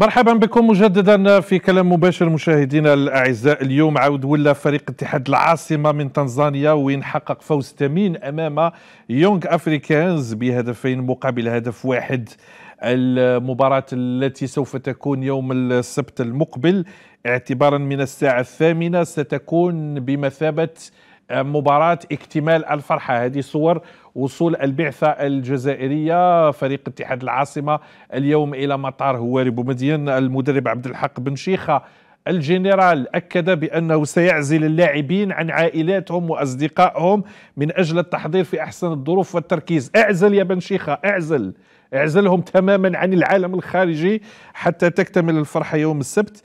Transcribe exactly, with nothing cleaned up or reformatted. مرحبا بكم مجددا في كلام مباشر مشاهدينا الاعزاء. اليوم عود ولا فريق اتحاد العاصمه من تنزانيا، وين حقق فوز ثمين امام يونغ أفريكانز بهدفين مقابل هدف واحد. المباراة التي سوف تكون يوم السبت المقبل اعتبارا من الساعة الثامنة ستكون بمثابة مباراة اكتمال الفرحة. هذه صور وصول البعثة الجزائرية فريق اتحاد العاصمة اليوم إلى مطار هواري بومدين. المدرب عبد الحق بن شيخة الجنرال أكد بأنه سيعزل اللاعبين عن عائلاتهم وأصدقائهم من أجل التحضير في أحسن الظروف والتركيز. اعزل يا بن شيخة، اعزل اعزلهم تماما عن العالم الخارجي حتى تكتمل الفرحة يوم السبت.